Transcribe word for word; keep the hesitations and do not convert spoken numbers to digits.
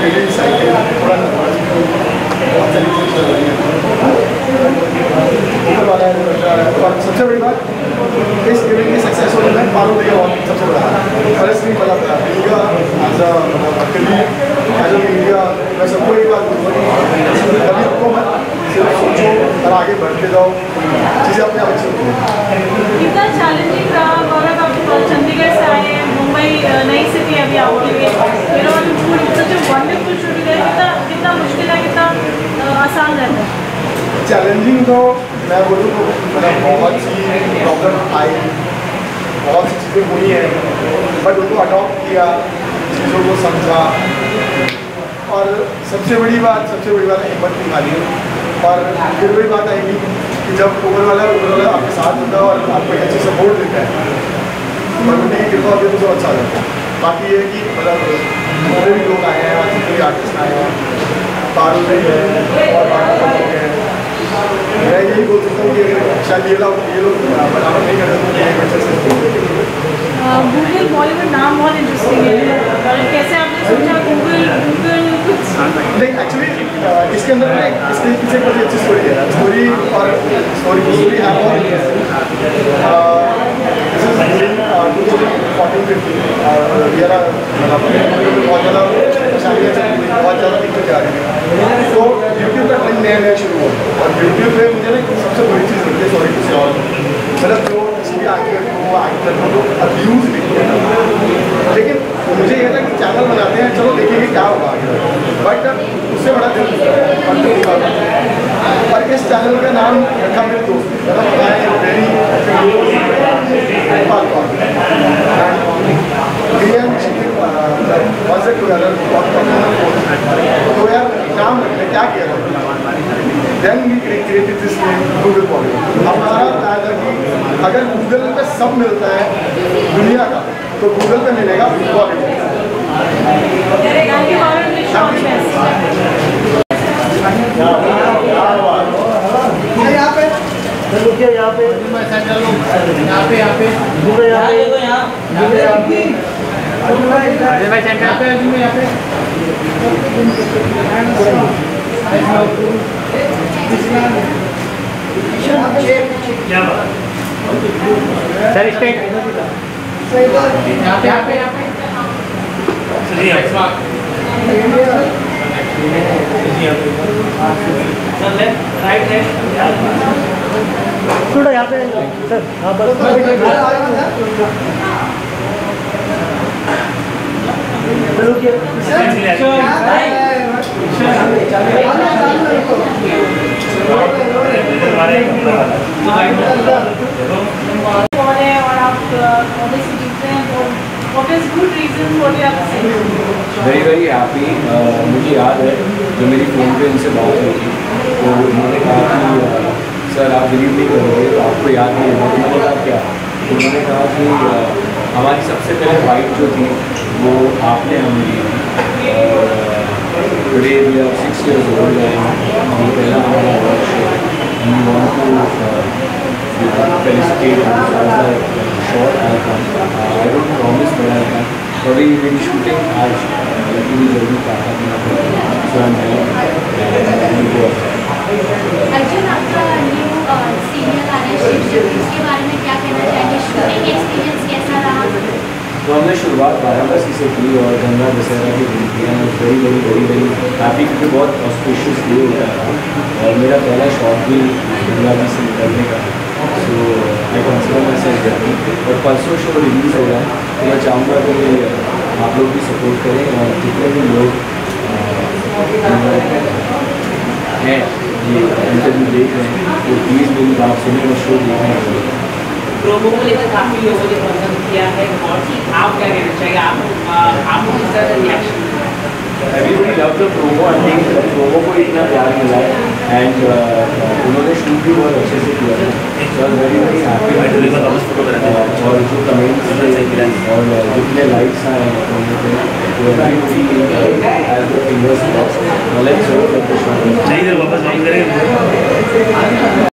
और सबसे बड़ी बात इस इवेंट के सक्सेस होने में पारो भैया बहुत सबसे बड़ा फर्स्ट भी बड़ा था India as a as a India मैं सबको एक बात बोलूँगी कभी आपको मत सिर्फ सोचो और आगे बढ़ते जाओ चीज़ें अपने आप सोचो। कितना चैलेंजिंग रहा गौरव आप चंडीगढ़ से आए मुंबई नई सिटी अभी आओगे मेरा सच वंडरफुल शूट है कितना कितना मुश्किल है कितना आसान रहता है चैलेंजिंग तो मैं बोलूँ मतलब बहुत सी प्रॉब्लम आई बहुत सी चीज़ें हुई हैं बट उनको अडॉप्ट किया चीज़ों को समझा और सबसे बड़ी बात सबसे बड़ी बात हिम्मत निकाली और फिर वही बात आएगी कि जब उबर वाला उबर वाला आपके साथ होता है और आपको एक अच्छी सपोर्ट देता है और उन्हें कृपा भी मुझे अच्छा लगता है। बाकी ये है कि मतलब और भी लोग आए हैं बाकी कोई आर्टिस्ट आए हैं पारू भी है और बाकी मैं यही बोल सकता हूँ कि शायद ये लोग ये लोग बराबर नहीं कर सकते। गूगल बॉलीवुड नाम बहुत इंटरेस्टिंग है कैसे आपने सोचा गूगल गूगल कुछ नहीं एक्चुअली इसके अंदर में इसके पीछे बहुत अच्छी स्टोरी है स्टोरी और स्टोरी स्टोरी है और बहुत ज़्यादा बहुत ज़्यादा दिक्कत जा रही है तो यूट्यूब पर कहीं नया नया शुरू हो और यूट्यूब पे मुझे ना सबसे बड़ी चीज़ होती है सॉरी किसी और मतलब जो किसी भी एक्टर को एक्टर को तो अब्यूज़ भी लेकिन मुझे यह था कि चैनल बनाते हैं चलो देखेंगे क्या होगा बट उससे बड़ा दिल और इस चैनल का नाम रखा मेरे दोस्त मतलब बताएँ वेरी तो यार काम रखने क्या किया then we created this name Google Bollywood. हमारा था कि अगर गूगल पे सब मिलता है दुनिया का तो गूगल पे मिलेगा बॉलीवुड। यहाँ पे यहाँ पे यहाँ पे यहाँ पे यहाँ पे यहाँ पे सर स्टेट यहाँ पे यहाँ पे यहाँ पे राइट है थोड़ा यहाँ पे सर हाँ बस वेरी वेरी हैप्पी। मुझे याद है जो मेरी फ़ोन पे उनसे बात हुई थी तो उन्होंने कहा कि सर आप बिलीव नहीं करोगे तो आपको याद नहीं होगा। उन्होंने कहा क्या? उन्होंने कहा कि हमारी सबसे पहले फाइट जो थी वो आपने हम ली today we are six years old and ये पहला हमारा award show we want to felicitate short I don't promise बड़ा था थोड़ी मेरी शूटिंग आज लेकिन जरूर कहा इसके बारे में क्या कहना चाहेंगे? शूटिंग एक्सपीरियंस कैसा रहा? तो हमने शुरुआत वाराणसी से की और गंगा दशहरा के दिन किया very very very very happy क्योंकि बहुत ऑस्पिशियस डे होता था और मेरा पहला शॉट भी गंगा जी से निकलने का सो मैं कंसिडर माय सेल्फ जर्नी और परसों शो रिलीज़ हो रहा है तो मैं चाहूँगा कि आप लोग भी सपोर्ट करें और जितने भी लोग हैं ये इंटरव्यू देख रहे हैं तो प्लीज़ मेरी बात सुने और शो देखना। लोगों को लेकर काफ़ी लोगों ने पसंद किया है और आप क्या कहना चाहिए? आप आपको किस तरह का रिएक्शन मिला? Everybody love the promo I think promo को इतना प्यार मिला है एंड उन्होंने शूट भी बहुत अच्छे से किया है सर वेरी वेरी हैप्पी और जो कमेंट्स और जितने लाइक्स आए हैं वापस